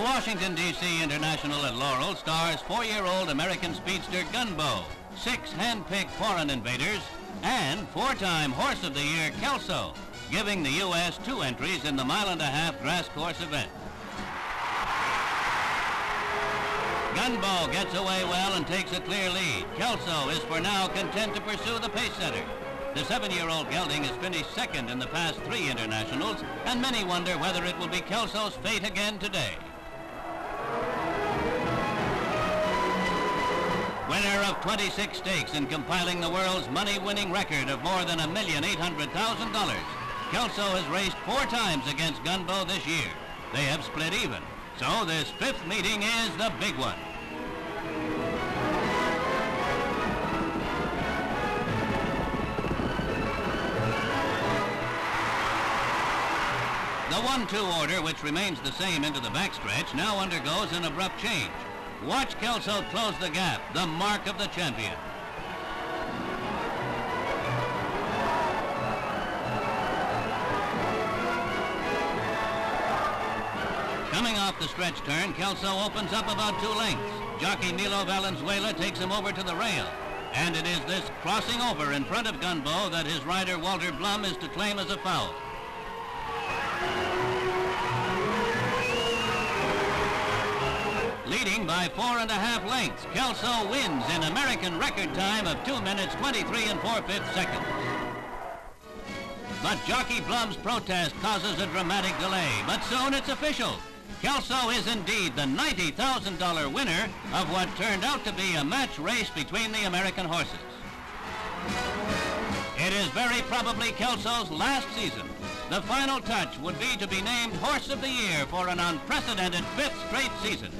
The Washington, D.C. International at Laurel stars four-year-old American speedster Gunbow, six hand-picked foreign invaders, and four-time Horse of the Year Kelso, giving the U.S. two entries in the mile-and-a-half grass course event. Gunbow gets away well and takes a clear lead. Kelso is for now content to pursue the pace setter. The seven-year-old gelding has finished second in the past three internationals, and many wonder whether it will be Kelso's fate again today. Winner of 26 stakes in compiling the world's money-winning record of more than $1,800,000, Kelso has raced four times against Gunbow this year. They have split even, so this fifth meeting is the big one. The 1-2 order, which remains the same into the backstretch, now undergoes an abrupt change. Watch Kelso close the gap, the mark of the champion. Coming off the stretch turn, Kelso opens up about two lengths. Jockey Milo Valenzuela takes him over to the rail. And it is this crossing over in front of Gunbow that his rider Walter Blum is to claim as a foul. Leading by 4.5 lengths, Kelso wins in American record time of 2:23.45. But jockey Blum's protest causes a dramatic delay, but soon it's official. Kelso is indeed the $90,000 winner of what turned out to be a match race between the American horses. It is very probably Kelso's last season. The final touch would be to be named Horse of the Year for an unprecedented fifth straight season.